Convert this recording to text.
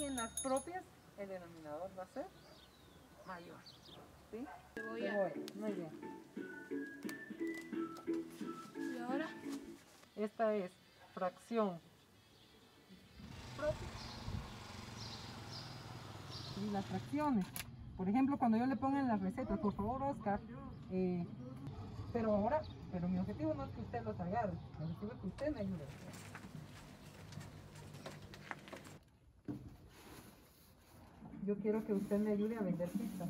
y en las propias el denominador va a ser mayor. ¿Sí? Cebolla. Muy bien. ¿Y ahora? Esta es fracción propia. Y las fracciones. Por ejemplo, cuando yo le ponga en las recetas, por favor, Oscar, pero ahora, mi objetivo no es que usted los agarre, mi objetivo es que usted me ayude. Yo quiero que usted me ayude a vender pizza.